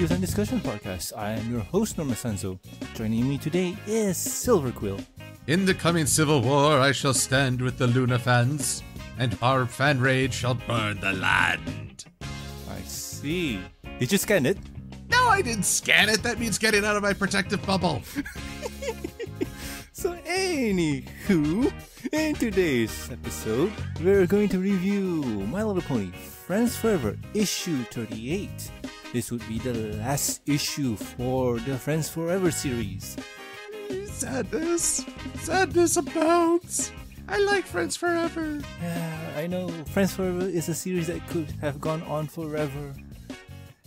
Reviews and Discussion Podcast. I am your host, Norma Sanzo. Joining me today is Silver Quill. In the coming civil war, I shall stand with the Luna fans, and our fan raid shall burn the land. I see. Did you scan it? No, I didn't scan it. That means getting out of my protective bubble. So anywho, in today's episode, we're going to review My Little Pony Friends Forever issue 38. This would be the last issue for the Friends Forever series. Sadness. Sadness abounds. I like Friends Forever. Yeah, I know. Friends Forever is a series that could have gone on forever.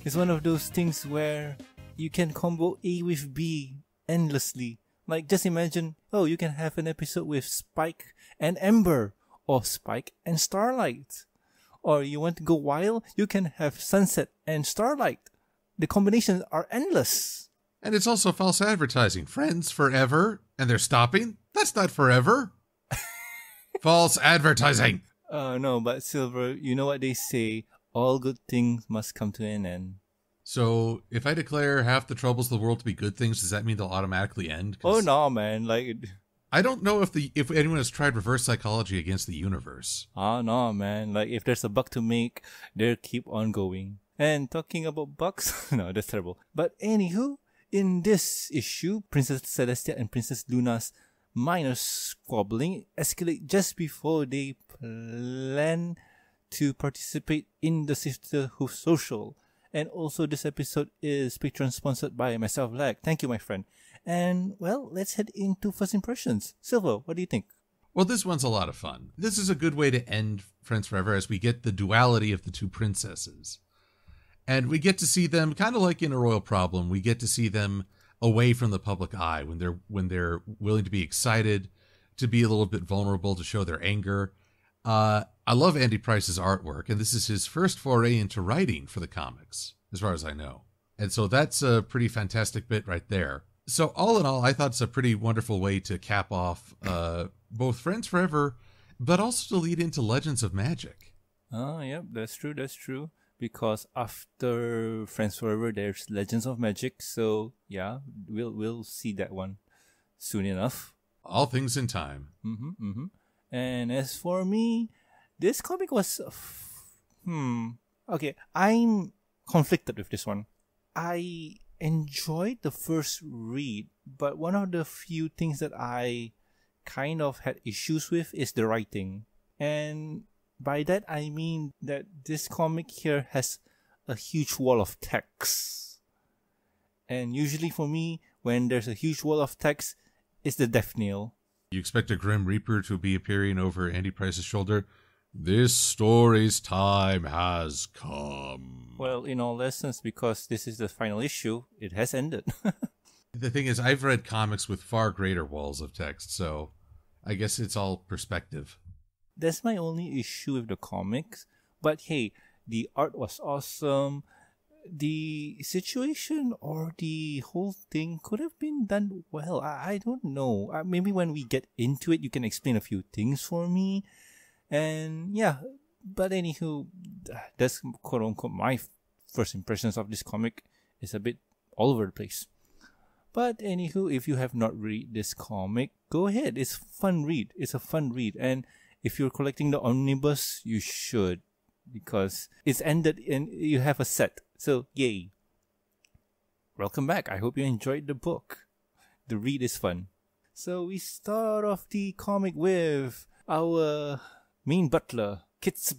It's one of those things where you can combo A with B endlessly. Like, just imagine, oh, you can have an episode with Spike and Ember, or Spike and Starlight. Or you want to go wild, you can have Sunset and Starlight. The combinations are endless. And it's also false advertising. Friends forever, and they're stopping? That's not forever. False advertising. No, but Silver, you know what they say, all good things must come to an end. So, if I declare half the troubles of the world to be good things, does that mean they'll automatically end? Oh, no, man. Like, I don't know if anyone has tried reverse psychology against the universe. Oh, no, man. Like, if there's a buck to make, they'll keep on going. And talking about bucks, no, that's terrible. But anywho, in this issue, Princess Celestia and Princess Luna's minor squabbling escalate just before they plan to participate in the Sisterhooves Social. And also, this episode is Patreon sponsored by myself, Lag. Thank you, my friend. And, well, let's head into first impressions. Silver, what do you think? Well, this one's a lot of fun. This is a good way to end Friends Forever as we get the duality of the two princesses. And we get to see them, kind of like in A Royal Problem, we get to see them away from the public eye when they're willing to be excited, to be a little bit vulnerable, to show their anger. I love Andy Price's artwork, and this is his first foray into writing for the comics, as far as I know. And so that's a pretty fantastic bit right there. So all in all, I thought it's a pretty wonderful way to cap off both Friends Forever, but also to lead into Legends of Magic. Oh, yep, that's true, that's true. Because after Friends Forever, there's Legends of Magic. So, yeah, we'll see that one soon enough. All things in time. Mm-hmm, mm-hmm. And as for me, this comic was... Okay, I'm conflicted with this one. I enjoyed the first read, but one of the few things that I kind of had issues with is the writing. And by that, I mean that this comic here has a huge wall of text. And usually for me, when there's a huge wall of text, it's the death nail. You expect a Grim Reaper to be appearing over Andy Price's shoulder. This story's time has come. Well, in all essence, because this is the final issue, it has ended. The thing is, I've read comics with far greater walls of text, so I guess it's all perspective. That's my only issue with the comics. But hey, the art was awesome. The situation or the whole thing could have been done well. I don't know. Maybe when we get into it, you can explain a few things for me. And yeah, but anywho, that's quote-unquote my first impressions of this comic. It's a bit all over the place. But anywho, if you have not read this comic, go ahead. It's fun read. It's a fun read. And if you're collecting the omnibus, you should. Because it's ended and you have a set. So, yay. Welcome back. I hope you enjoyed the book. The read is fun. So, we start off the comic with our main butler, Kibitz.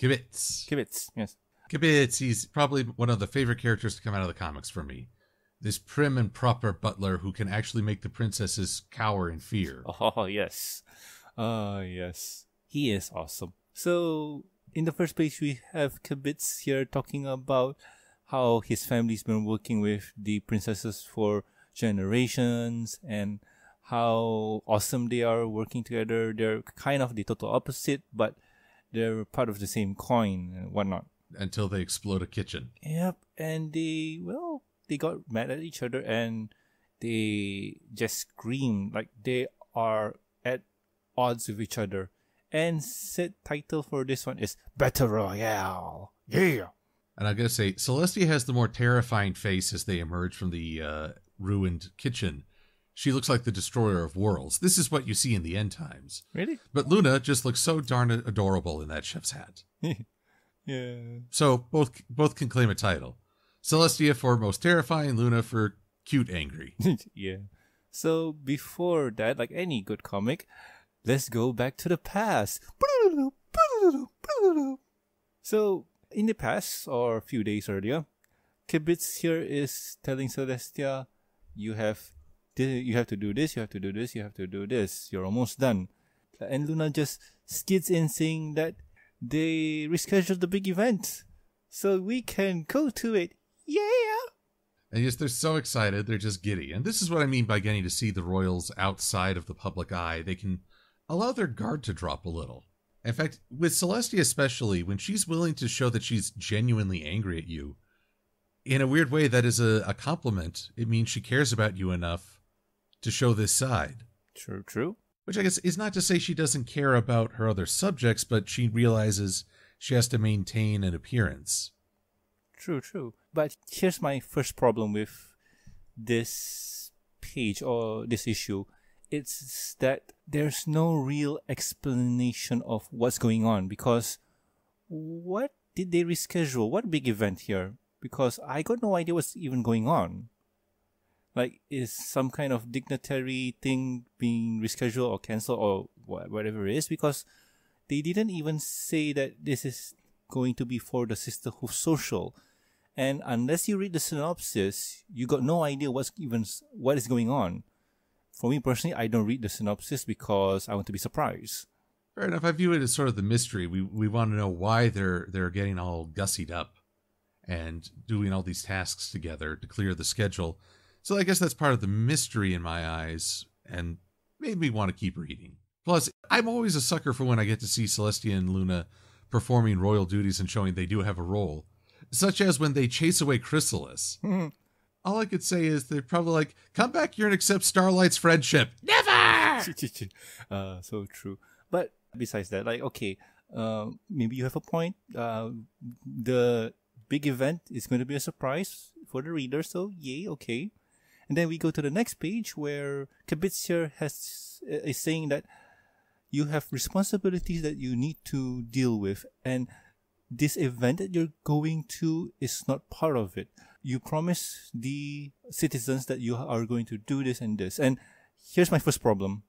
Kibitz. Kibitz, yes. Kibitz, he's probably one of the favorite characters to come out of the comics for me. This prim and proper butler who can actually make the princesses cower in fear. Oh, yes. Yes. He is awesome. So... in the first page, we have Kibitz here talking about how his family's been working with the princesses for generations and how awesome they are working together. They're kind of the total opposite, but they're part of the same coin and whatnot. Until they explode a kitchen. Yep, and they got mad at each other and they just screamed like they are at odds with each other. And said title for this one is Battle Royale. Yeah. And I'm going to say, Celestia has the more terrifying face as they emerge from the ruined kitchen. She looks like the destroyer of worlds. This is what you see in the end times. Really? But Luna just looks so darn adorable in that chef's hat. Yeah. So both can claim a title. Celestia for most terrifying, Luna for cute angry. Yeah. So before that, like any good comic, let's go back to the past. So in the past, or a few days earlier, Kibitz here is telling Celestia, you have to do this, you have to do this, you have to do this. You're almost done. And Luna just skids in saying that they rescheduled the big event so we can go to it. Yeah! And yes, they're so excited. They're just giddy. And this is what I mean by getting to see the royals outside of the public eye. They can allow their guard to drop a little. In fact, with Celestia especially, when she's willing to show that she's genuinely angry at you, in a weird way, that is a compliment. It means she cares about you enough to show this side. True, true. Which I guess is not to say she doesn't care about her other subjects, but she realizes she has to maintain an appearance. True, true. But here's my first problem with this page or this issue. It's that there's no real explanation of what's going on, because what did they reschedule? What big event here? Because I got no idea what's even going on. Like, is some kind of dignitary thing being rescheduled or cancelled or whatever it is? Because they didn't even say that this is going to be for the Sisterhooves Social. And unless you read the synopsis, you got no idea what is going on. For me personally, I don't read the synopsis because I want to be surprised. Fair enough. I view it as sort of the mystery. We want to know why they're getting all gussied up and doing all these tasks together to clear the schedule. So I guess that's part of the mystery in my eyes and made me want to keep reading. Plus, I'm always a sucker for when I get to see Celestia and Luna performing royal duties and showing they do have a role, such as when they chase away Chrysalis. All I could say is they're probably like, come back here and accept Starlight's friendship. Never! So true. But besides that, like, okay, maybe you have a point. The big event is going to be a surprise for the reader, so yay, okay. And then we go to the next page where Kibitz here is saying that you have responsibilities that you need to deal with, and this event that you're going to is not part of it. You promise the citizens that you are going to do this and this. And here's my first problem.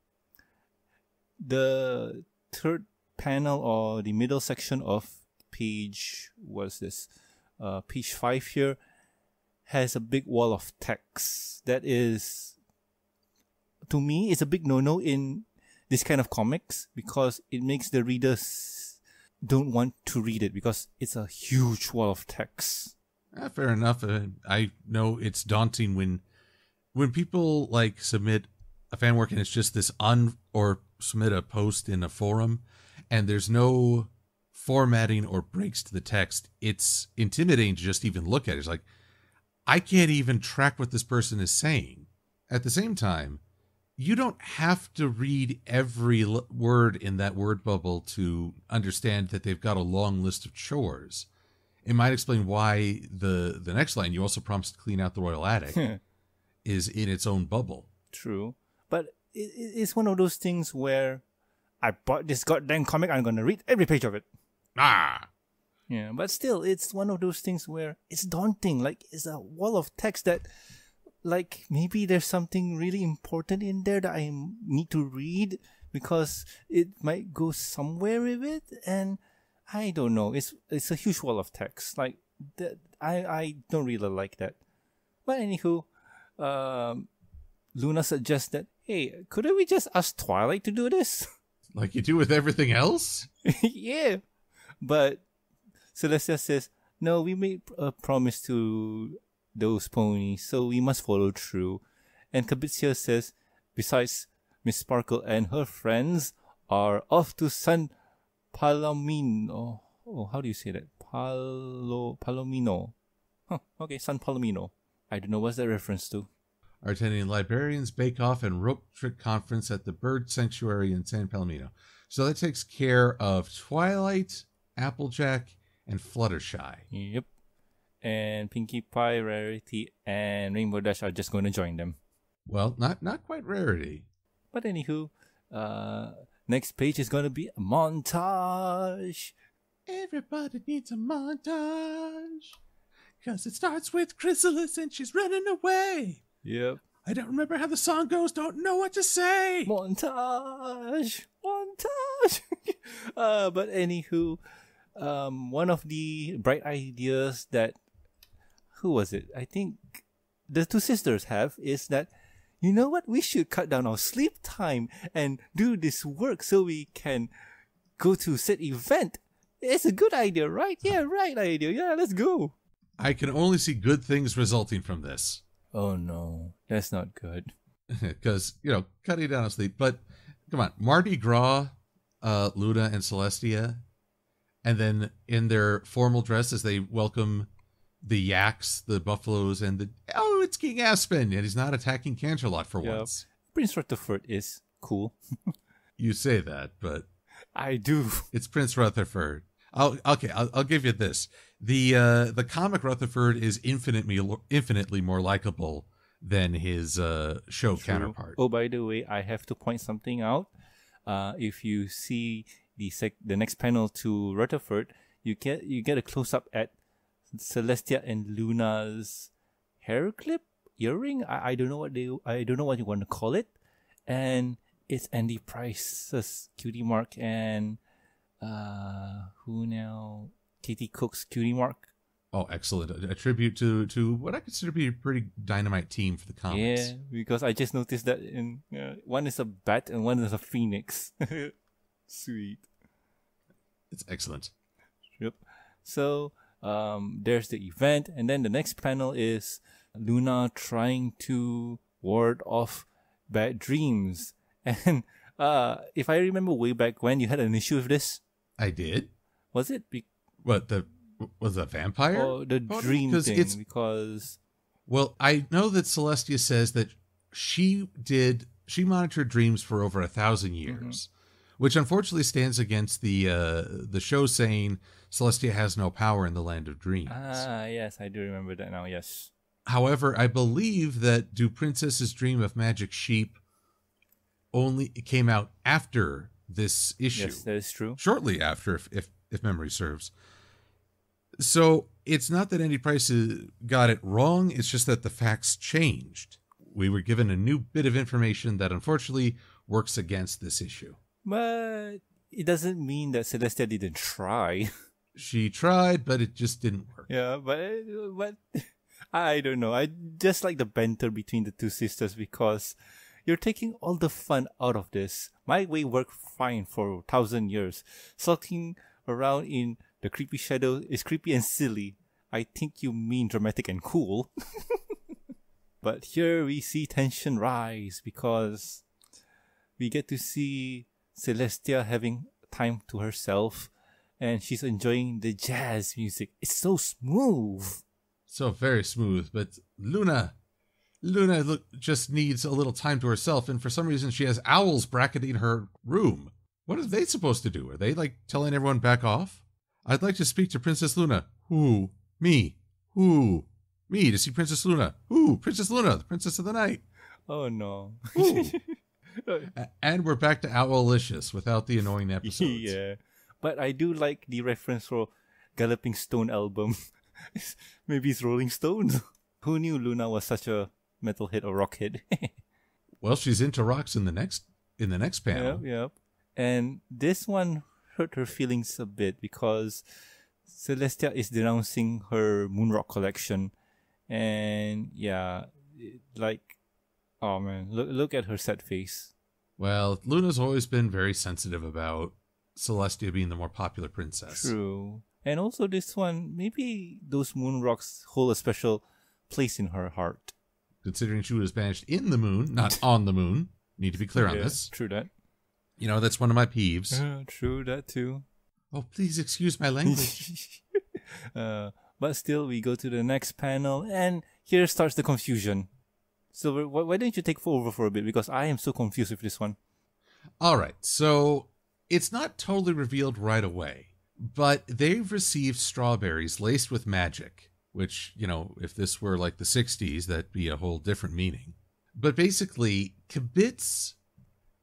The third panel or the middle section of page, what's this? Page 5 here has a big wall of text. That is, to me, it's a big no-no in this kind of comics because it makes the readers don't want to read it because it's a huge wall of text. Fair enough. I know it's daunting when people like submit a fan work and it's just this or submit a post in a forum and there's no formatting or breaks to the text. It's intimidating to just even look at it. It's like, I can't even track what this person is saying. At the same time, you don't have to read every word in that word bubble to understand that they've got a long list of chores. It might explain why the next line, you also promised to clean out the royal attic, is in its own bubble. True. But it's one of those things where I bought this goddamn comic, I'm going to read every page of it. Ah! Yeah, but still, it's one of those things where it's daunting. Like, it's a wall of text that, like, maybe there's something really important in there that I need to read because it might go somewhere with it, and I don't know. It's a huge wall of text. Like that, I don't really like that. But anywho, Luna suggests that, hey, couldn't we just ask Twilight to do this? Like you do with everything else? Yeah. But Celestia says, no, we made a promise to those ponies, so we must follow through. And Kibitz says, besides, Miss Sparkle and her friends are off to San Palomino. Oh, how do you say that? Palomino. Huh, okay, San Palomino. I don't know what's that reference to. Are attending librarians bake-off and rope trick conference at the bird sanctuary in San Palomino. So that takes care of Twilight, Applejack, and Fluttershy. Yep. and Pinkie Pie, Rarity, and Rainbow Dash are just going to join them. Well, not quite Rarity. But anywho, next page is going to be a montage. Everybody needs a montage. Because it starts with Chrysalis and she's running away. Yep. I don't remember how the song goes. Don't know what to say. Montage. Montage. But anywho, one of the bright ideas that, who was it? I think the two sisters have is that, you know what? We should cut down our sleep time and do this work so we can go to said event. It's a good idea, right? Yeah, right idea. Yeah, let's go. I can only see good things resulting from this. Oh, no. That's not good. Because, you know, cutting down on sleep. But, come on. Mardi Gras, Luna, and Celestia. And then in their formal dress as they welcome the yaks, the buffaloes, and the... Oh, it's King Aspen, and he's not attacking Canterlot for once. Prince Rutherford is cool. You say that, but... I do. It's Prince Rutherford. I'll give you this. The comic Rutherford is infinitely more likable than his show counterpart. Oh, by the way, I have to point something out. If you see the next panel to Rutherford, you get a close up at Celestia and Luna's hair clip, earring. I don't know what you want to call it, and it's Andy Price's cutie mark and who now? Katie Cook's cutie mark. Oh, excellent. A tribute to what I consider to be a pretty dynamite team for the comics. Yeah, because I just noticed that in one is a bat and one is a phoenix. Sweet. It's excellent. Yep. So there's the event. And then the next panel is Luna trying to ward off bad dreams. And if I remember way back when, you had an issue with this. I did. Was it? Was it a vampire? Oh, the dream thing. Well, I know that Celestia says that she monitored dreams for over 1,000 years, which unfortunately stands against the show saying Celestia has no power in the land of dreams. Ah, yes, I do remember that now. Yes. However, I believe that Do Princesses Dream of Magic Sheep only came out after this issue. Yes, that is true. Shortly after, if memory serves. So it's not that Andy Price got it wrong. It's just that the facts changed. We were given a new bit of information that unfortunately works against this issue. But it doesn't mean that Celestia didn't try. She tried, but it just didn't work. Yeah, but I don't know. I just like the banter between the two sisters because... You're taking all the fun out of this. My way worked fine for 1,000 years. Sulking around in the creepy shadow is creepy and silly. I think you mean dramatic and cool. But here we see tension rise because we get to see Celestia having time to herself and she's enjoying the jazz music. It's so smooth. So very smooth, but Luna just needs a little time to herself, and for some reason she has owls bracketing her room. What are they supposed to do? Are they, like, telling everyone back off? I'd like to speak to Princess Luna. Who? Me. Who? Me to see Princess Luna. Who? Princess Luna, the Princess of the Night. Oh, no. And we're back to Owlicious without the annoying episodes. Yeah. But I do like the reference for Galloping Stone album. Maybe it's Rolling Stones. Who knew Luna was such a... metal hit or rock hit. Well, she's into rocks in the next panel. Yep. And this one hurt her feelings a bit because Celestia is denouncing her moon rock collection, and yeah, oh man, look at her sad face. Well, Luna's always been very sensitive about Celestia being the more popular princess. True, and also this one, maybe those moon rocks hold a special place in her heart. Considering she was banished in the moon, not on the moon. Need to be clear on this. True that. You know, that's one of my peeves. True that too. Oh, please excuse my language. But still, we go to the next panel, and here starts the confusion. Silver, why don't you take over for a bit? Because I am so confused with this one. All right. So it's not totally revealed right away, but they've received strawberries laced with magic, which, you know, if this were like the 60s, that'd be a whole different meaning. But basically, Kibitz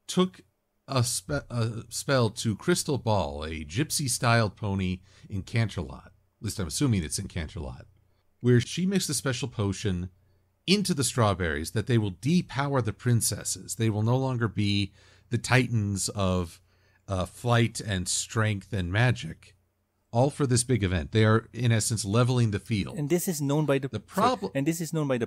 took a spell to Crystal Ball, a gypsy-styled pony in Canterlot. At least I'm assuming it's in Canterlot, where she mixed a special potion into the strawberries that they will depower the princesses. They will no longer be the titans of flight and strength and magic, all for this big event. They are, in essence, leveling the field. And this is known by the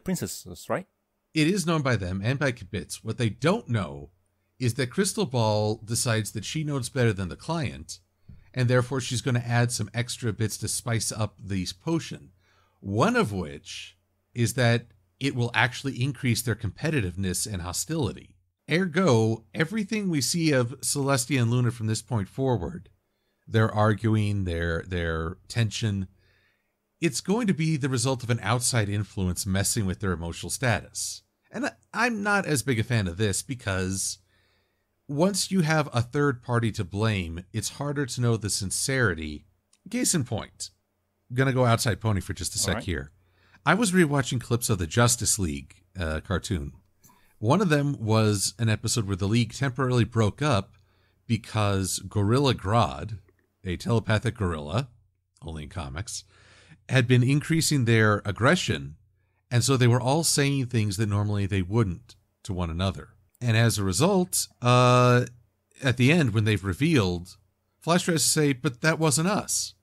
princesses, right? It is known by them and by Kibitz. What they don't know is that Crystal Ball decides that she knows better than the client, and therefore she's going to add some extra bits to spice up the potion, one of which is that it will actually increase their competitiveness and hostility. Ergo, everything we see of Celestia and Luna from this point forward, they're arguing, their tension, it's going to be the result of an outside influence messing with their emotional status. And I'm not as big a fan of this because once you have a third party to blame, it's harder to know the sincerity. Case in point, I'm going to go outside pony for just a sec here. I was rewatching clips of the Justice League cartoon. One of them was an episode where the League temporarily broke up because Gorilla Grodd, a telepathic gorilla, only in comics, had been increasing their aggression. And so they were all saying things that normally they wouldn't to one another. And as a result, at the end, when they've revealed, Flash tries to say, but that wasn't us.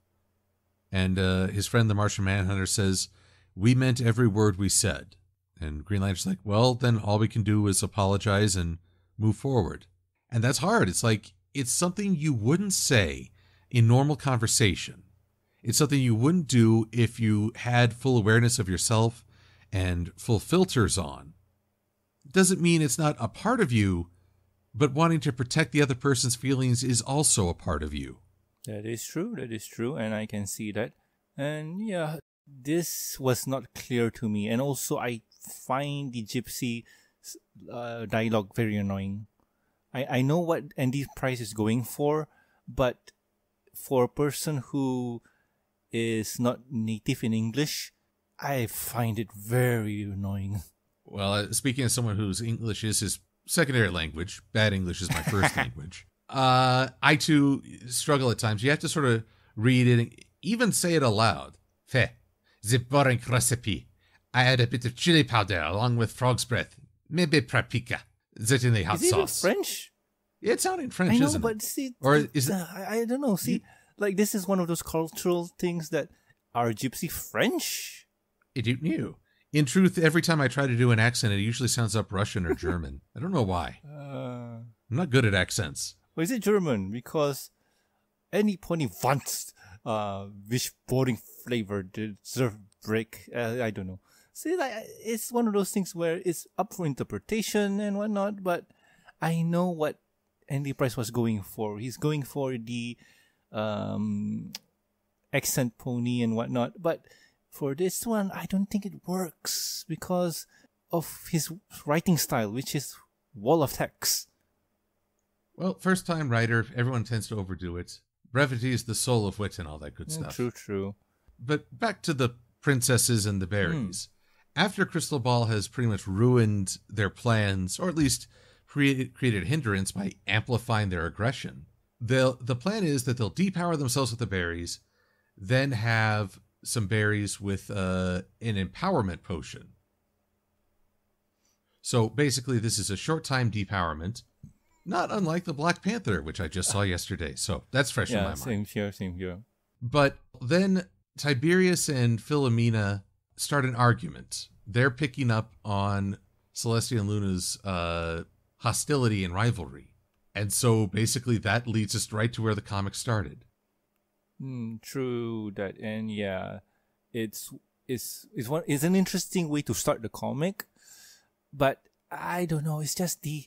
And his friend, the Martian Manhunter, says, we meant every word we said. And Green Lantern's like, well, then all we can do is apologize and move forward. And that's hard. It's like, it's something you wouldn't say in normal conversation. It's something you wouldn't do if you had full awareness of yourself and full filters on. Doesn't mean it's not a part of you, but wanting to protect the other person's feelings is also a part of you. That is true. That is true. And I can see that. And yeah, this was not clear to me. And also I find the gypsy dialogue very annoying. I know what Andy Price is going for, but for a person who is not native in English, I find it very annoying. Well, speaking as someone whose English is his secondary language, bad English is my first language, I too struggle at times. You have to sort of read it and even say it aloud. The boring recipe. I add a bit of chili powder along with frog's breath. Maybe paprika. Certainly hot sauce. Is it in French? It's not in French, isn't it? I know, but see... Or is it... I don't know. See, like, this is one of those cultural things that are gypsy French. It didn't you. In truth, every time I try to do an accent, it usually sounds up Russian or German. I don't know why. I'm not good at accents. Well, is it German? Because any pony wants which boring flavor deserve break. I don't know. See, like, it's one of those things where it's up for interpretation and whatnot, but I know what Andy Price was going for. He's going for the accent pony and whatnot, but for this one, I don't think it works because of his writing style, which is wall of text. Well, first-time writer, everyone tends to overdo it. Brevity is the soul of wit and all that good stuff. True, true. But back to the princesses and the berries. After Crystal Ball has pretty much ruined their plans, or at least created hindrance by amplifying their aggression, the plan is that they'll depower themselves with the berries, then have some berries with an empowerment potion. So basically this is a short-time depowerment, not unlike the Black Panther, which I just saw yesterday. So that's fresh in my mind. Same here, same here. But then Tiberius and Philomena start an argument. They're picking up on Celestia and Luna's hostility and rivalry. And so basically that leads us right to where the comic started. True that, and yeah, it's an interesting way to start the comic, but I don't know, it's just the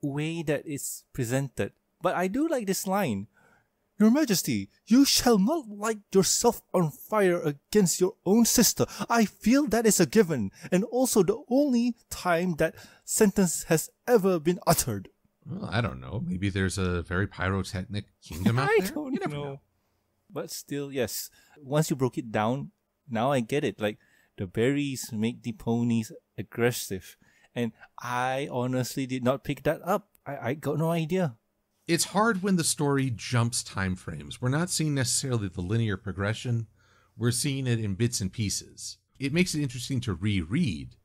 way that it's presented. But I do like this line: Your Majesty, you shall not light yourself on fire against your own sister. I feel that is a given, and also the only time that sentence has ever been uttered. Well, I don't know, maybe there's a very pyrotechnic kingdom out there. I don't know. But still, yes, once you broke it down, now I get it. Like, the berries make the ponies aggressive. And I honestly did not pick that up. I got no idea. It's hard when the story jumps time frames. We're not seeing necessarily the linear progression. We're seeing it in bits and pieces. It makes it interesting to reread,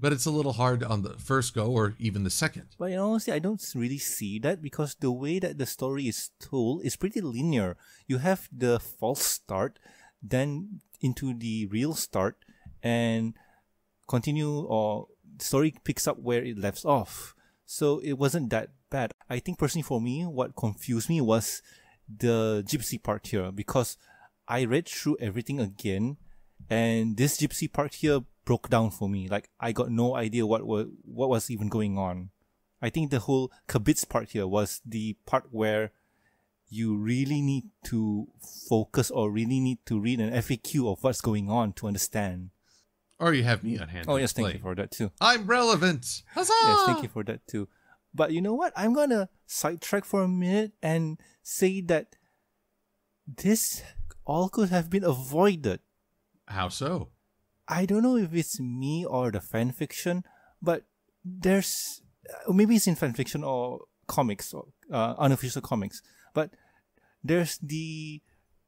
but it's a little hard on the first go or even the second. But honestly, I don't really see that, because the way that the story is told is pretty linear. You have the false start, then into the real start, and continue, or story picks up where it left off. So it wasn't that bad. I think personally for me, what confused me was the gypsy part here, because I read through everything again, and this gypsy part here broke down for me. Like, I got no idea what was even going on. I think the whole Kibitz part here was the part where you really need to focus, or really need to read an FAQ of what's going on to understand. Or you have me on hand. Oh, yes, thank you for that too. I'm relevant! Huzzah! Yes, thank you for that too. But you know what? I'm gonna sidetrack for a minute and say that this all could have been avoided. How so? I don't know if it's me or the fanfiction, but there's... maybe it's in fanfiction or comics, or unofficial comics. But there's the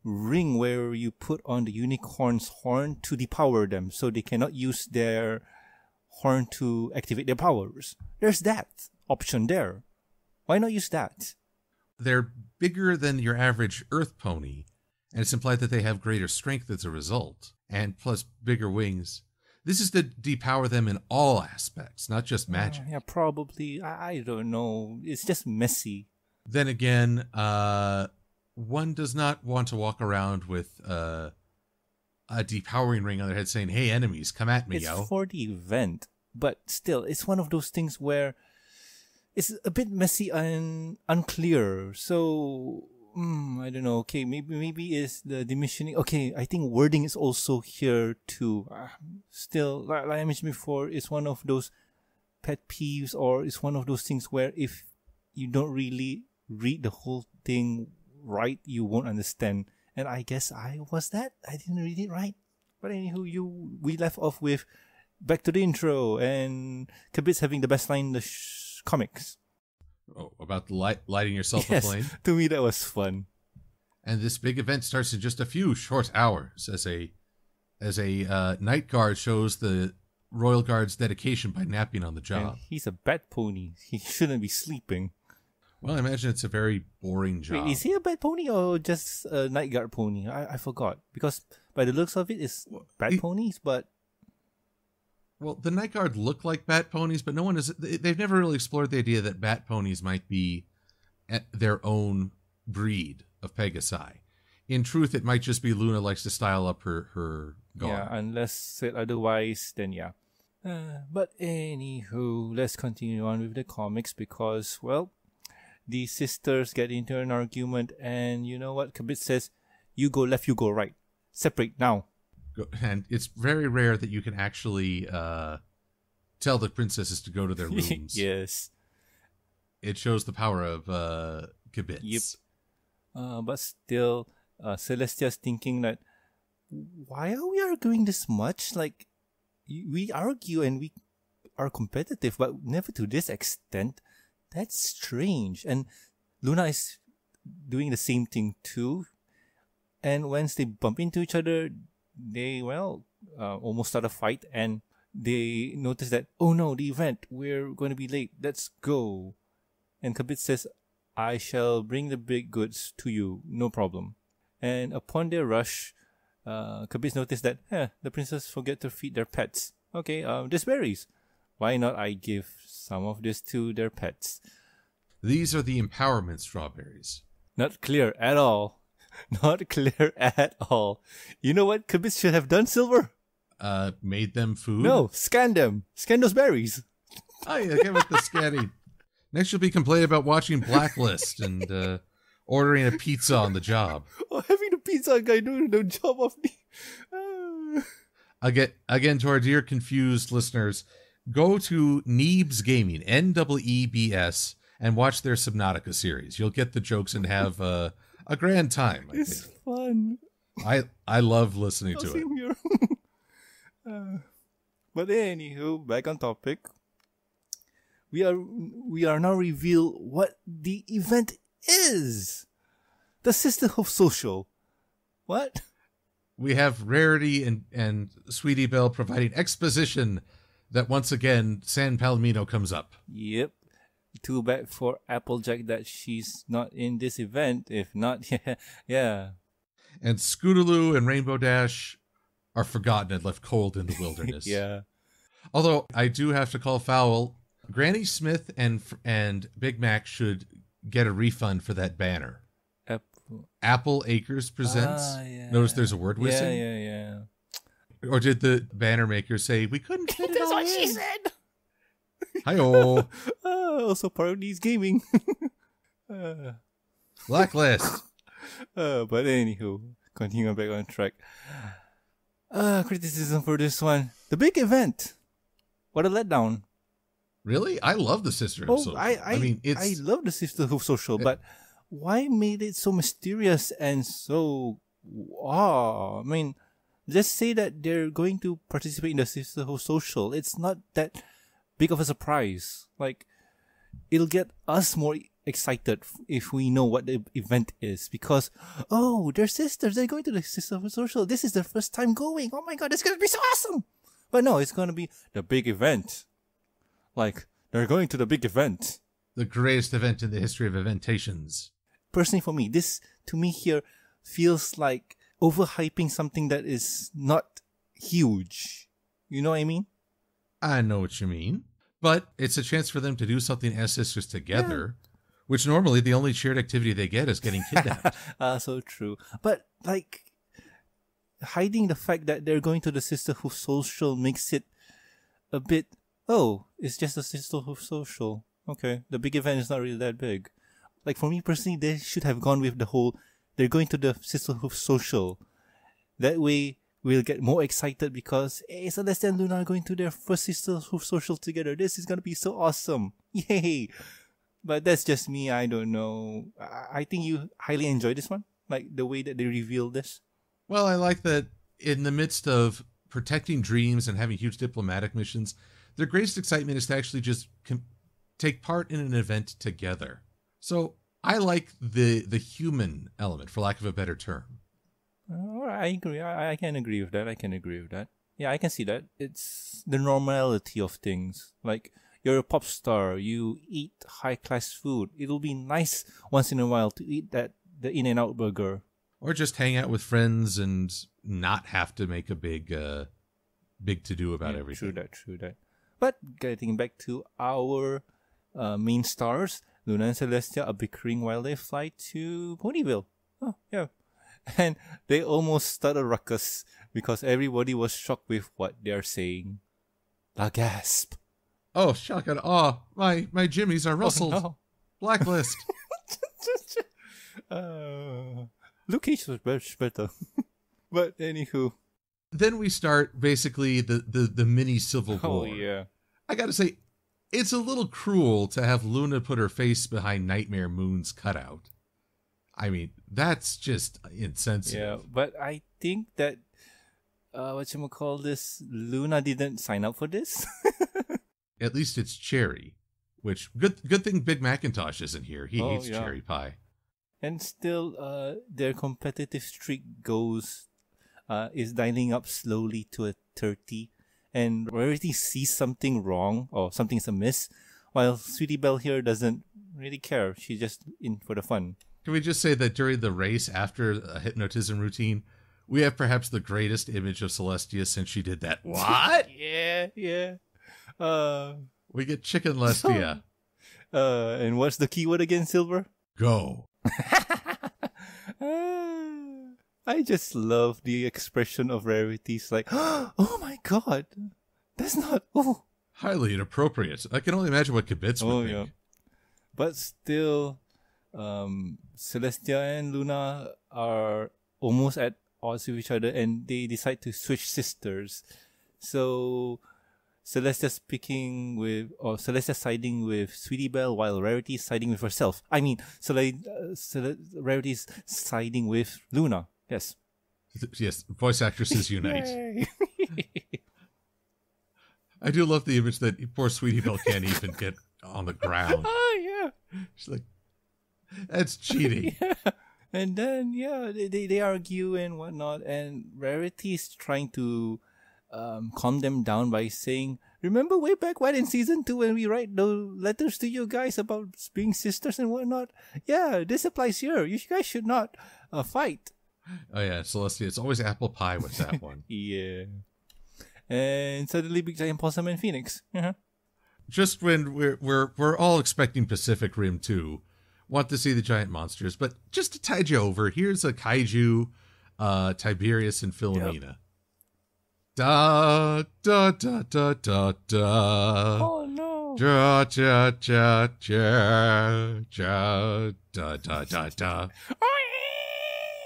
ring where you put on the unicorn's horn to depower them, so they cannot use their horn to activate their powers. There's that option there. Why not use that? They're bigger than your average earth pony, and it's implied that they have greater strength as a result, and plus bigger wings. This is to depower them in all aspects, not just magic. Yeah, probably. I don't know. It's just messy. Then again, one does not want to walk around with a depowering ring on their head saying, hey, enemies, come at me, yo. It's for the event, but still, it's one of those things where it's a bit messy and unclear. So... I don't know. Okay, maybe it's the diminishing. Okay, I think wording is also here too. Still, like I mentioned before, it's one of those pet peeves, or it's one of those things where if you don't really read the whole thing right, you won't understand. And I guess I was that. I didn't read it right. But anywho, we left off with back to the intro and Kibitz having the best line in the comics. Oh, about lighting yourself a flame? To me, that was fun. And this big event starts in just a few short hours as a night guard shows the royal guard's dedication by napping on the job. And he's a bat pony. He shouldn't be sleeping. Well, I imagine it's a very boring job. Wait, is he a bat pony or just a night guard pony? I forgot. Because by the looks of it, it's bat ponies, but... Well, the night guard look like bat ponies, but no one is. They've never really explored the idea that bat ponies might be their own breed of Pegasi. In truth, it might just be Luna likes to style up her guard. Yeah, unless said otherwise, then yeah. But anywho, let's continue on with the comics because, well, the sisters get into an argument, and you know what? Kibitz says, "You go left, you go right. Separate now." And it's very rare that you can actually tell the princesses to go to their rooms. Yes. It shows the power of Kibitz. Yep. But still, Celestia's thinking that, why are we arguing this much? Like, we argue and we are competitive, but never to this extent. That's strange. And Luna is doing the same thing too. And once they bump into each other... they, well, almost start a fight, and they notice that, oh no, the event, we're going to be late, let's go. And Kibitz says, I shall bring the big goods to you, no problem. And upon their rush, Kibitz noticed that, the princess forget to feed their pets. Okay, this berries. Why not I give some of this to their pets? These are the empowerment strawberries. Not clear at all. Not clear at all. You know what Kibitz should have done, Silver? Made them food? No, scan them. Scan those berries. Oh, yeah, give it the scanning. Next, you'll be complaining about watching Blacklist and ordering a pizza on the job. Oh, having the pizza guy doing the job of me. Again, to our dear confused listeners, go to Neebs Gaming, N-E-E-B-S, and watch their Subnautica series. You'll get the jokes and have... a grand time. It's fun. I love listening to it. But anywho, back on topic. We are now reveal what the event is. The Sisterhooves Social. What? We have Rarity and Sweetie Belle providing exposition that once again San Palomino comes up. Yep. Too bad for Applejack that she's not in this event. If not, yeah. And Scootaloo and Rainbow Dash are forgotten and left cold in the wilderness. Yeah. Although I do have to call foul. Granny Smith and Big Mac should get a refund for that banner. Apple Acres Presents. Yeah. Notice there's a word missing. Yeah. Or did the banner maker say, we couldn't fit it all in? That's what she said. Hi-oh. Also Parodies Gaming. Blacklist. But anywho, continuing back on track. Criticism for this one. The big event. What a letdown. Really? I love the Sisterhooves Social. I mean, I love the Sisterhooves Social, but why made it so mysterious and so wow? I mean, let's say that they're going to participate in the Sisterhooves Social. It's not that big of a surprise. Like, it'll get us more excited if we know what the event is. Because, oh, they're sisters. They're going to the Sisterhooves Social. This is their first time going. Oh my god, it's going to be so awesome. But no, it's going to be the big event. Like, they're going to the big event. The greatest event in the history of eventations. Personally for me, this, to me here, feels like overhyping something that is not huge. You know what I mean? I know what you mean. But it's a chance for them to do something as sisters together, which normally the only shared activity they get is getting kidnapped. So true. But, like, hiding the fact that they're going to the Sisterhood Social makes it a bit... Oh, it's just a Sisterhooves Social. Okay, the big event is not really that big. Like, for me personally, they should have gone with the whole, they're going to the Sisterhooves Social. That way, we'll get more excited because, hey, Celestia and Luna are going to their first Sisterhooves Social together. This is going to be so awesome. Yay! But that's just me, I don't know. I think you highly enjoyed this one? Like, the way that they revealed this? Well, I like that in the midst of protecting dreams and having huge diplomatic missions, their greatest excitement is to actually just take part in an event together. So I like the human element, for lack of a better term. I agree. I can agree with that. Yeah, I can see that. It's the normality of things. Like, you're a pop star. You eat high-class food. It'll be nice once in a while to eat the In-N-Out burger. Or just hang out with friends and not have to make a big to-do about everything. True that. But getting back to our main stars, Luna and Celestia are bickering while they fly to Ponyville. Oh, yeah. And they almost start a ruckus because everybody was shocked with what they are saying. La gasp. Oh, shock and awe. My jimmies are rustled. Oh, no. Blacklist. Location was better. But anywho. Then we start basically the mini Civil War. Oh, yeah. I gotta say, it's a little cruel to have Luna put her face behind Nightmare Moon's cutout. I mean, that's just insensitive. Yeah, but I think that, Luna didn't sign up for this. At least it's cherry, which, good thing Big Macintosh isn't here. He hates cherry pie. And still, their competitive streak goes... is dialing up slowly to a 30, and Rarity sees something wrong or something's amiss, while Sweetie Belle here doesn't really care. She's just in for the fun. Can we just say that during the race, after a hypnotism routine, we have perhaps the greatest image of Celestia since she did that? What? Yeah. We get Chicken Lestia. And what's the keyword again, Silver? Go. I just love the expression of Rarity's like, oh my god, that's not... Oh. Highly inappropriate. I can only imagine what Kibitz would think. Yeah. But still, Celestia and Luna are almost at odds with each other and they decide to switch sisters. So, Celestia siding with Sweetie Belle while Rarity is siding with herself. I mean, Rarity's siding with Luna. Yes. Yes, voice actresses unite. I do love the image that poor Sweetie Belle can't even get on the ground. Oh, yeah. She's like, that's cheating. Yeah. And then, yeah, they argue and whatnot. And Rarity is trying to calm them down by saying, remember way back when in season 2 when we write the letters to you guys about being sisters and whatnot? Yeah, this applies here. You guys should not fight. Oh, yeah, Celestia. It's always apple pie with that one. Yeah. And suddenly Big Giant Possum and Phoenix. Just when we're all expecting Pacific Rim 2, want to see the giant monsters, but just to tide you over, here's a kaiju, Tiberius and Philomena. Yep. Da da da da da da. Oh no. Ja ja ja ja ja da da da da.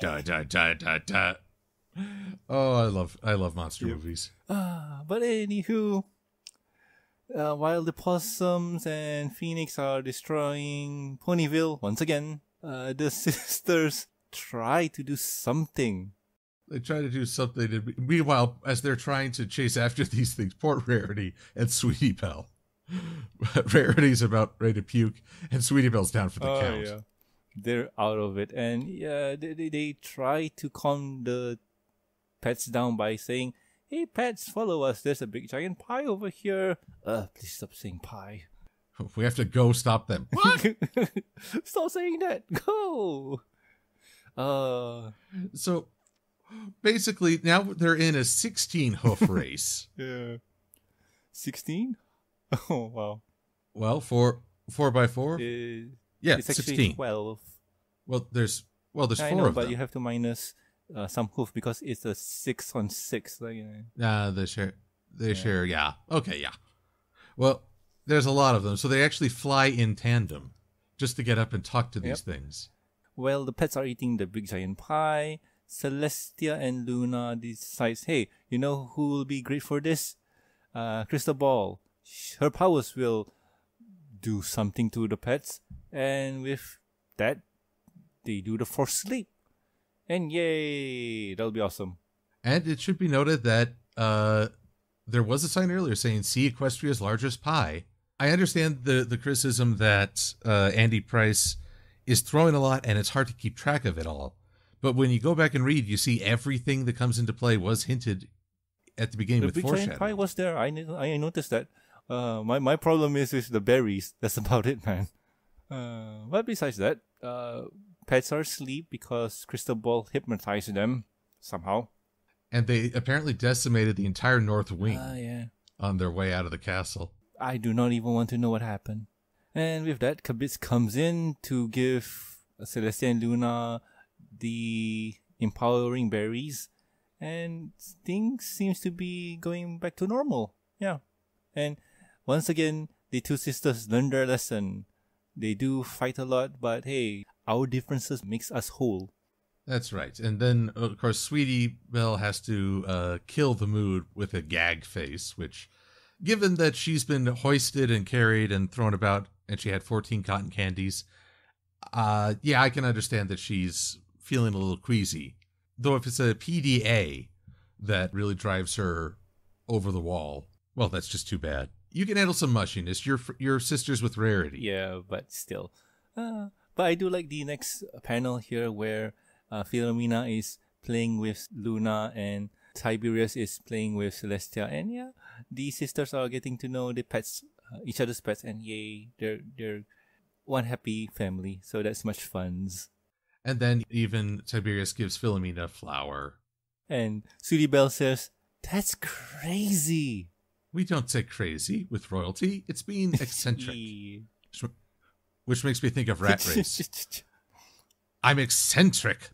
Da da da da da. Oh, I love monster movies. But anywho, while the possums and Phoenix are destroying Ponyville once again, the sisters try to do something. They try to do something. Meanwhile, as they're trying to chase after these things, poor Rarity and Sweetie Belle. Rarity's about ready to puke, and Sweetie Belle's down for the count. Yeah. They're out of it, and yeah, they try to calm the pets down by saying, hey pets, follow us, there's a big giant pie over here. Please stop saying pie. We have to go stop them. What? Stop saying that. Go. So basically now they're in a 16 hoof race. Yeah. 16? Oh wow. Well, 4x4? Yeah, it's actually 16. 12. Well, there's I 4 know, of but them. You have to minus some hoof because it's a 6 on 6. Like, they share. Okay, yeah. Well, there's a lot of them, so they actually fly in tandem just to get up and talk to these things. Well, the pets are eating the big giant pie. Celestia and Luna decides, hey, you know who will be great for this? Crystal Ball. Her powers will do something to the pets. And with that, they do the force sleep. And yay! That'll be awesome. And it should be noted that there was a sign earlier saying, see Equestria's largest pie. I understand the criticism that Andy Price is throwing a lot and it's hard to keep track of it all. But when you go back and read, you see everything that comes into play was hinted at the beginning with foreshadowing. The big giant pie was there. I noticed that. My problem is with the berries. That's about it, man. But besides that, pets are asleep because Crystal Ball hypnotized them somehow. And they apparently decimated the entire north wing on their way out of the castle. I do not even want to know what happened. And with that, Kibitz comes in to give Celestia and Luna the empowering berries. And things seems to be going back to normal. Yeah. And once again, the two sisters learn their lesson. They do fight a lot, but hey, our differences makes us whole. That's right. And then, of course, Sweetie Belle has to kill the mood with a gag face, which, given that she's been hoisted and carried and thrown about, and she had 14 cotton candies, yeah, I can understand that she's feeling a little queasy. Though if it's a PDA that really drives her over the wall, well, that's just too bad. You can handle some mushiness. Your sisters with Rarity. Yeah, but still. But I do like the next panel here where Philomena is playing with Luna and Tiberius is playing with Celestia. And yeah, the sisters are getting to know the pets, each other's pets. And yay, they're one happy family. So that's much fun. And then even Tiberius gives Philomena a flower. And Sweetie Belle says, that's crazy. We don't say crazy with royalty. It's being eccentric. Which makes me think of Rat Race. I'm eccentric.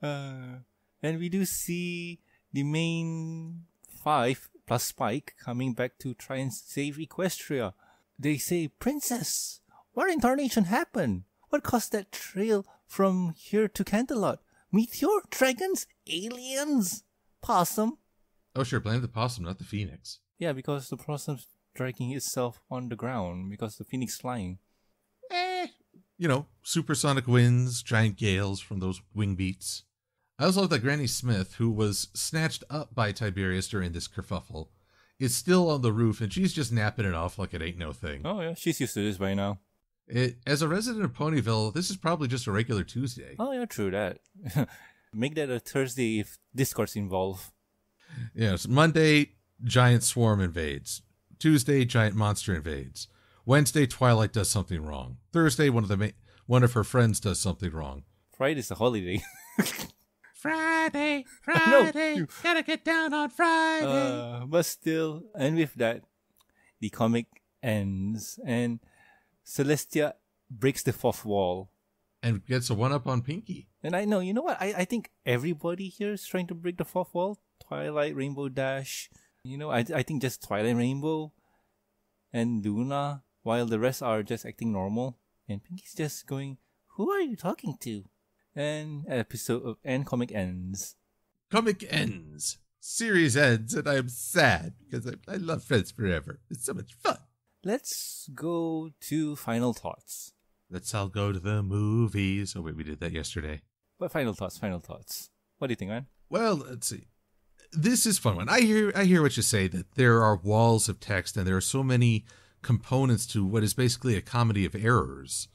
And we do see the main 5 plus Spike coming back to try and save Equestria. They say, Princess, what incarnation happened? What caused that trail from here to Canterlot? Meteor? Dragons? Aliens? Possum? Oh, sure. Blame the possum, not the phoenix. Yeah, because the possum's dragging itself on the ground because the phoenix flying. You know, supersonic winds, giant gales from those wing beats. I also love that Granny Smith, who was snatched up by Tiberius during this kerfuffle, is still on the roof, and she's just napping it off like it ain't no thing. Oh, yeah. She's used to this by now. As a resident of Ponyville, this is probably just a regular Tuesday. Oh, yeah, true that. Make that a Thursday if Discord's involved. Yeah, so Monday, giant swarm invades. Tuesday, giant monster invades. Wednesday, Twilight does something wrong. Thursday, one of her friends does something wrong. Friday's a holiday. Friday, no. Gotta get down on Friday. But still, and with that, the comic ends, and Celestia breaks the fourth wall. And gets a one-up on Pinkie. And I know, you know what? I think everybody here is trying to break the fourth wall. Twilight, Rainbow Dash. You know, I think just Twilight, Rainbow, and Luna, while the rest are just acting normal. And Pinkie's just going, who are you talking to? And comic ends. Comic ends. Series ends, and I'm sad because I love Friends Forever. It's so much fun. Let's go to final thoughts. Let's all go to the movies. Oh wait, we did that yesterday. But final thoughts. What do you think, man? Well, let's see. This is a fun one. I hear what you say, that there are walls of text and there are so many components to what is basically a comedy of errors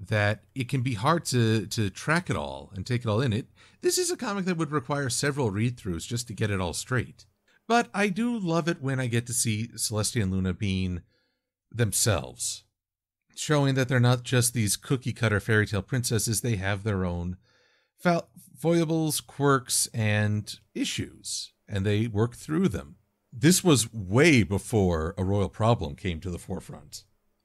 that it can be hard to track it all and take it all in. This is a comic that would require several read-throughs just to get it all straight. But I do love it when I get to see Celestia and Luna being themselves, showing that they're not just these cookie-cutter fairy tale princesses. They have their own foibles, quirks, and issues, and they work through them. This was way before a royal problem came to the forefront.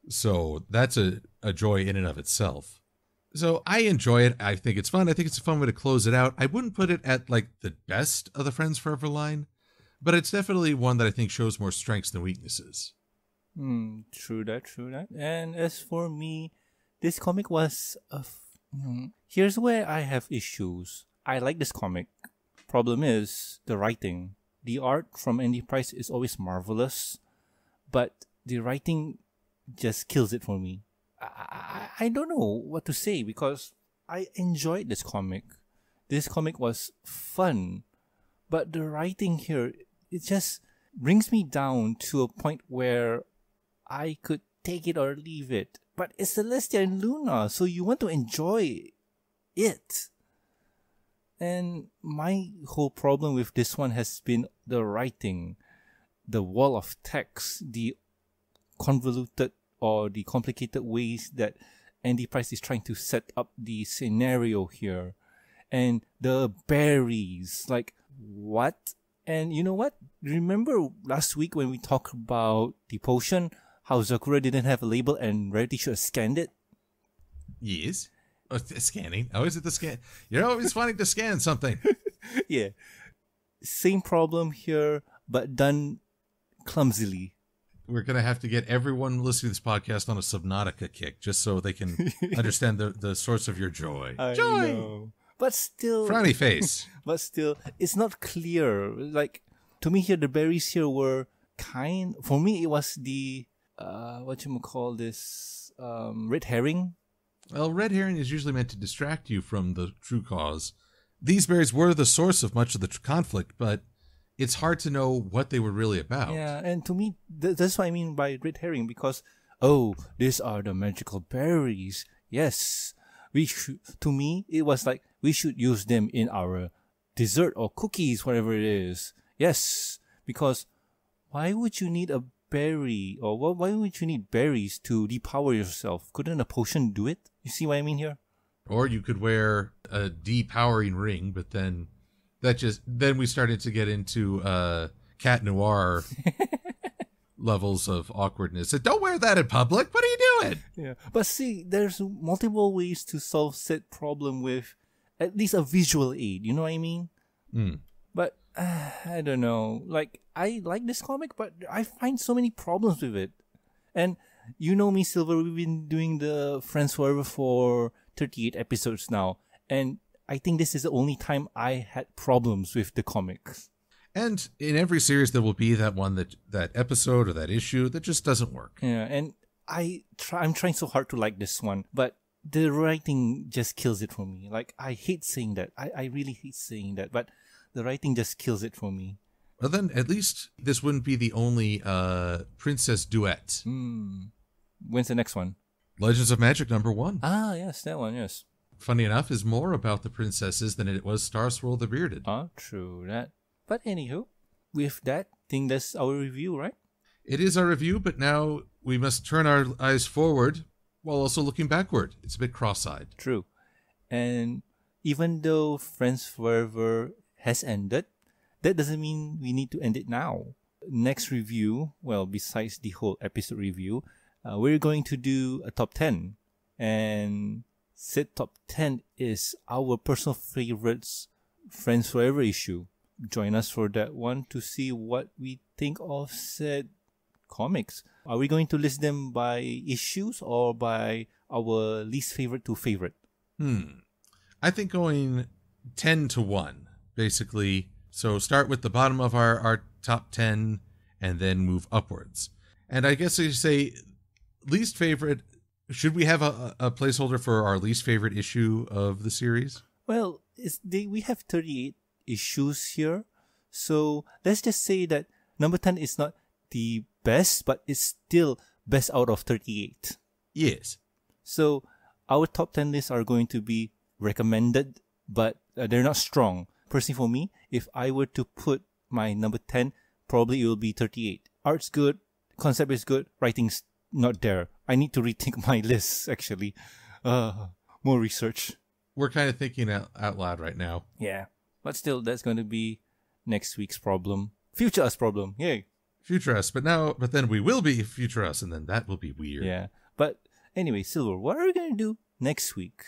So that's a joy in and of itself. So I enjoy it. I think it's fun. I think it's a fun way to close it out. I wouldn't put it at like the best of the Friends Forever line, but it's definitely one that I think shows more strengths than weaknesses. True that. And as for me, this comic was here's where I have issues. I like this comic. Problem is the writing. The art from Andy Price is always marvelous, but the writing just kills it for me. I don't know what to say because I enjoyed this comic. This comic was fun, but the writing here, it just brings me down to a point where I could take it or leave it. But it's Celestia and Luna, so you want to enjoy it. And my whole problem with this one has been the writing, the wall of text, the convoluted or the complicated ways that Andy Price is trying to set up the scenario here, and the berries, like what? And you know what? Remember last week when we talked about the potion, how Sakura didn't have a label and Rarity should have scanned it? Yes. Oh, scanning. Oh, is it the scan? You're always wanting to scan something. Yeah. Same problem here, but done clumsily. We're going to have to get everyone listening to this podcast on a Subnautica kick just so they can understand the source of your joy. Joy! Know. But still... Frowny face. But still, it's not clear. Like, to me here, the berries here were kind... For me, it was the... red herring? Well, red herring is usually meant to distract you from the true cause. These berries were the source of much of the conflict, but it's hard to know what they were really about. Yeah, and to me, that's what I mean by red herring, because, oh, these are the magical berries. Yes. To me, it was like, we should use them in our dessert or cookies, whatever it is. Yes, because why would you need a berry, or why would you need berries to depower yourself? Couldn't a potion do it? You see what I mean here? Or you could wear a depowering ring, but then then we started to get into Cat Noir levels of awkwardness. So don't wear that in public. What are you doing? Yeah, but see, there's multiple ways to solve said problem with at least a visual aid, you know what I mean? But, I don't know. Like, I like this comic, but I find so many problems with it. And you know me, Silver, we've been doing the Friends Forever for 38 episodes now. And I think this is the only time I had problems with the comics. And in every series, there will be that one, that episode or that issue that just doesn't work. Yeah, and I'm trying so hard to like this one, but the writing just kills it for me. Like, I hate saying that. I really hate saying that, but the writing just kills it for me. Well, then at least this wouldn't be the only princess duet. Mm. When's the next one? Legends of Magic #1. Ah, yes, that one, yes. Funny enough, is more about the princesses than it was Star Swirl the Bearded. Ah, true that. But anywho, with that, I think that's our review, right? It is our review, but now we must turn our eyes forward while also looking backward. It's a bit cross-eyed. True. And even though Friends Forever has ended, that doesn't mean we need to end it now. Next review, well, besides the whole episode review, we're going to do a top 10. And said top 10 is our personal favorites Friends Forever issue. Join us for that one to see what we think of said comics. Are we going to list them by issues or by our least favorite to favorite? I think going 10 to 1, basically. So start with the bottom of our top 10 and then move upwards. And I guess I say least favorite, should we have a placeholder for our least favorite issue of the series? Well, we have 38 issues here. So let's just say that number 10 is not the best, but it's still best out of 38. Yes. So our top 10 lists are going to be recommended, but they're not strong. Personally, for me, if I were to put my number 10, probably it will be 38. Art's good, concept is good, writing's not there. I need to rethink my lists, actually. More research. We're kind of thinking out loud right now. Yeah. But still, that's going to be next week's problem. Future us problem. Yay. Future us. But then we will be future us, and then that will be weird. Yeah. But anyway, Silver, what are we going to do next week?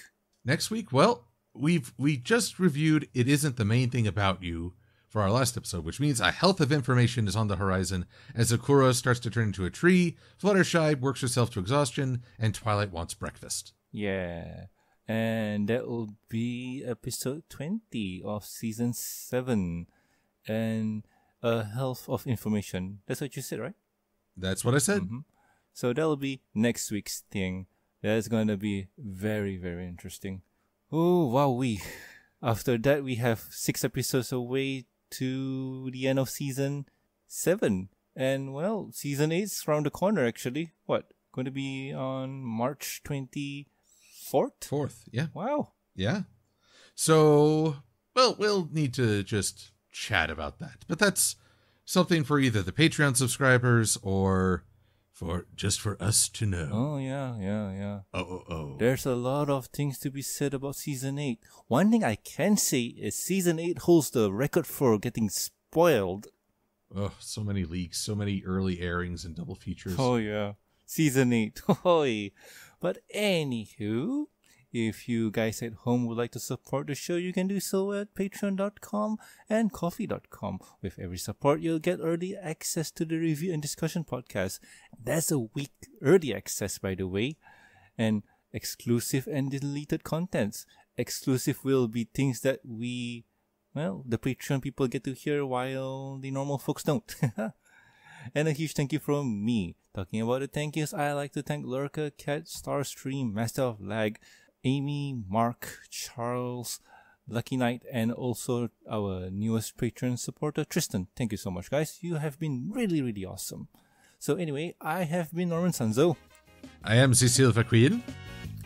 Next week? Well, we just reviewed It Isn't the Main Thing About You for our last episode, which means a health of information is on the horizon as Sakura starts to turn into a tree, Fluttershy works herself to exhaustion, and Twilight wants breakfast. Yeah. And that will be episode 20 of season 7. And a health of information. That's what you said, right? That's what I said. Mm-hmm. So that'll be next week's thing. That's going to be very, very interesting. Oh, wowee. After that, we have 6 episodes away to the end of season 7. And, well, season 8's around the corner, actually. What? Going to be on March 20... Fourth, yeah. Wow. Yeah. So, well, we'll need to just chat about that. But that's something for either the Patreon subscribers or for us to know. Oh, yeah. Oh. There's a lot of things to be said about Season 8. One thing I can say is Season 8 holds the record for getting spoiled. Oh, so many leaks, so many early airings and double features. Oh, yeah. Season 8. Hoi. But anywho, if you guys at home would like to support the show, you can do so at patreon.com and coffee.com. With every support, you'll get early access to the review and discussion podcast. That's a week early access, by the way. And exclusive and deleted contents. Exclusive will be things that the Patreon people get to hear while the normal folks don't. And a huge thank you from me. Talking about the thank yous, I like to thank Lurka, Cat, Starstream, Master of Lag, Amy, Mark, Charles, Lucky Knight, and also our newest Patreon supporter, Tristan. Thank you so much, guys. You have been really, really awesome. So anyway, I have been Norman Sanzo. I am Cecile Vaquil.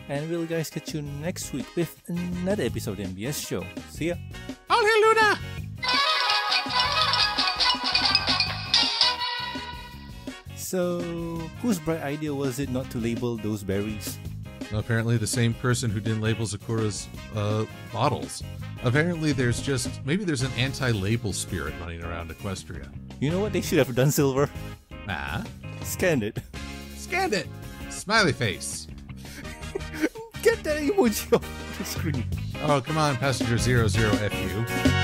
And we'll guys catch you next week with another episode of the MBS show. See ya. All hail Luna! So, whose bright idea was it not to label those berries? Apparently the same person who didn't label Sakura's bottles. Apparently maybe there's an anti-label spirit running around Equestria. You know what they should have done, Silver? Nah. Scanned it! Smiley face. Get that emoji off the screen. Oh, come on, Passenger 00 FU.